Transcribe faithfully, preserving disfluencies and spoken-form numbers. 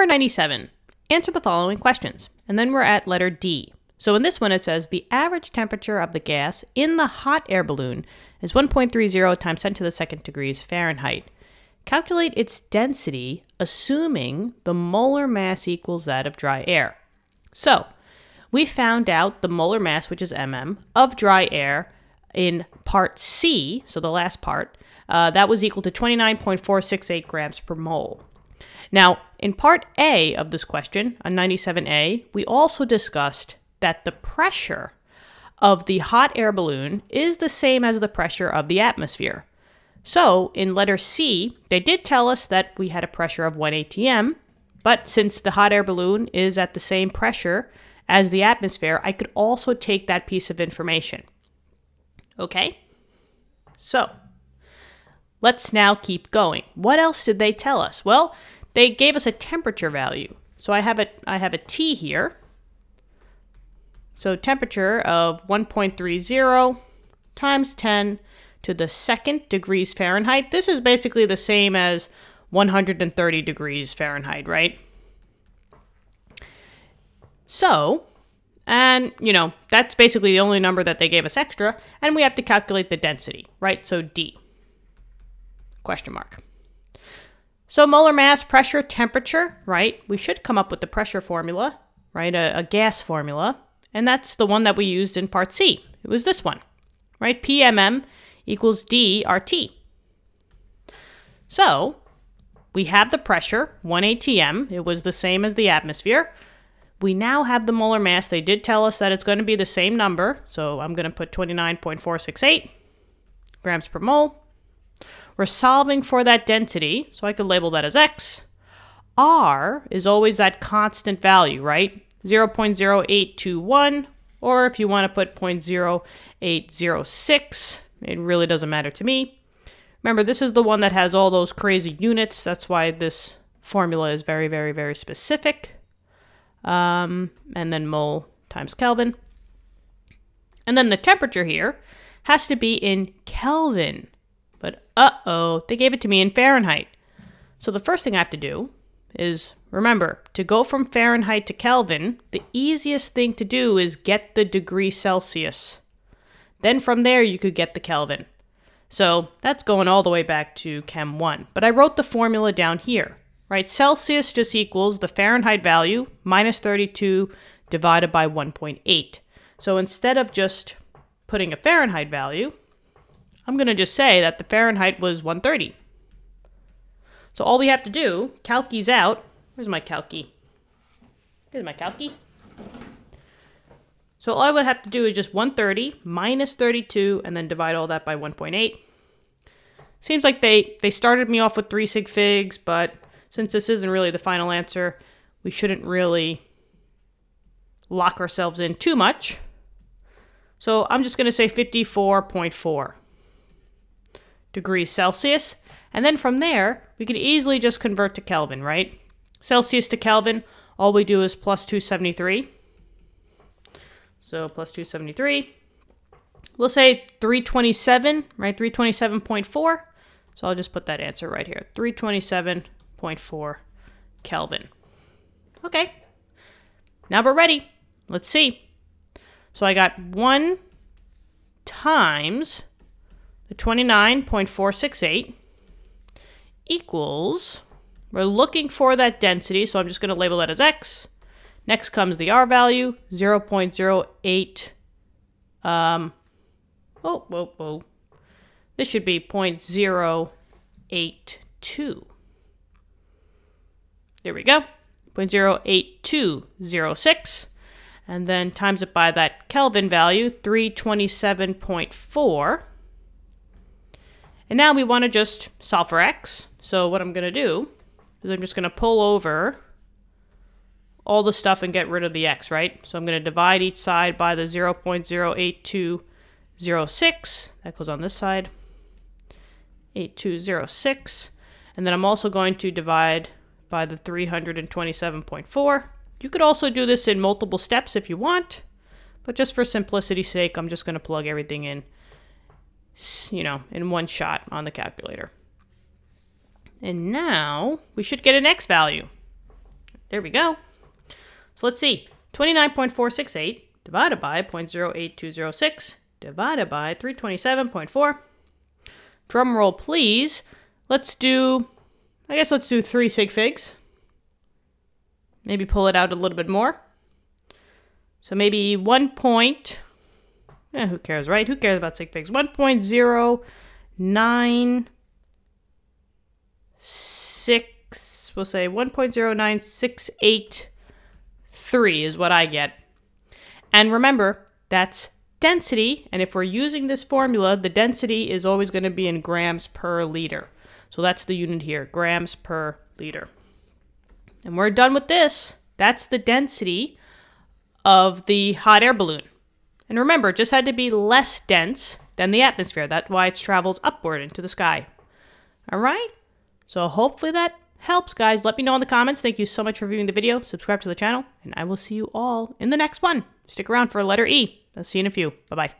Number ninety-seven, answer the following questions. And then we're at letter D. So in this one, it says the average temperature of the gas in the hot air balloon is one point three zero times ten to the second degrees Fahrenheit. Calculate its density, assuming the molar mass equals that of dry air. So we found out the molar mass, which is mm, of dry air in part C, so the last part, uh, that was equal to twenty-nine point four six eight grams per mole. Now, in part A of this question, on ninety-seven A, we also discussed that the pressure of the hot air balloon is the same as the pressure of the atmosphere. So in letter C, they did tell us that we had a pressure of one A T M, but since the hot air balloon is at the same pressure as the atmosphere, I could also take that piece of information. Okay, so let's now keep going. What else did they tell us? Well, they gave us a temperature value. So I have a, I have a T here. So temperature of one point three zero times ten to the second degrees Fahrenheit. This is basically the same as one hundred thirty degrees Fahrenheit, right? So, and you know, that's basically the only number that they gave us extra, and we have to calculate the density, right? So D, question mark. So molar mass, pressure, temperature, right? We should come up with the pressure formula, right? A, a gas formula, and that's the one that we used in part C. It was this one, right? P M M equals D R T. So we have the pressure, one A T M. It was the same as the atmosphere. We now have the molar mass. They did tell us that it's going to be the same number. So I'm going to put twenty-nine point four six eight grams per mole. We're solving for that density. So I could label that as X. R is always that constant value, right? zero point zero eight two one, or if you want to put zero point zero eight zero six, it really doesn't matter to me. Remember, this is the one that has all those crazy units. That's why this formula is very, very, very specific. Um, and then mole times Kelvin. And then the temperature here has to be in Kelvin. But uh-oh, they gave it to me in Fahrenheit. So the first thing I have to do is, remember, to go from Fahrenheit to Kelvin, the easiest thing to do is get the degree Celsius. Then from there, you could get the Kelvin. So that's going all the way back to Chem one. But I wrote the formula down here, right? Celsius just equals the Fahrenheit value minus thirty-two divided by one point eight. So instead of just putting a Fahrenheit value, I'm going to just say that the Fahrenheit was one thirty. So all we have to do, calci's out. Where's my calci? Here's my calci. So all I would have to do is just one thirty minus thirty-two and then divide all that by one point eight. Seems like they, they started me off with three sig figs, but since this isn't really the final answer, we shouldn't really lock ourselves in too much. So I'm just going to say fifty-four point four degrees Celsius. And then from there, we could easily just convert to Kelvin, right? Celsius to Kelvin, all we do is plus two seventy-three. So plus two seventy-three. We'll say three twenty-seven, right? three twenty-seven point four. So I'll just put that answer right here. three twenty-seven point four Kelvin. Okay. Now we're ready. Let's see. So I got one times the twenty-nine point four six eight. Equals, we're looking for that density, so I'm just going to label that as X. Next comes the R value, zero point zero eight, um, oh, whoa, whoa. This should be zero point zero eight two. There we go, zero point zero eight two zero six, and then times it by that Kelvin value, three twenty-seven point four. And now we want to just solve for X. So what I'm going to do is I'm just going to pull over all the stuff and get rid of the X, right? So I'm going to divide each side by the zero point zero eight two zero six. That goes on this side, eight two zero six. And then I'm also going to divide by the three twenty-seven point four. You could also do this in multiple steps if you want, but just for simplicity's sake, I'm just going to plug everything in, you know, in one shot on the calculator. And now we should get an X value. There we go. So let's see. twenty-nine point four six eight divided by zero point zero eight two zero six divided by three twenty-seven point four. Drum roll, please. Let's do, I guess let's do three sig figs. Maybe pull it out a little bit more. So maybe one point, eh, who cares, right? Who cares about sig figs? one point zero nine six, we'll say one point zero nine six eight three is what I get. And remember, that's density. And if we're using this formula, the density is always going to be in grams per liter. So that's the unit here, grams per liter. And we're done with this. That's the density of the hot air balloon. And remember, it just had to be less dense than the atmosphere. That's why it travels upward into the sky. All right? So hopefully that helps, guys. Let me know in the comments. Thank you so much for viewing the video. Subscribe to the channel, and I will see you all in the next one. Stick around for letter E. I'll see you in a few. Bye-bye.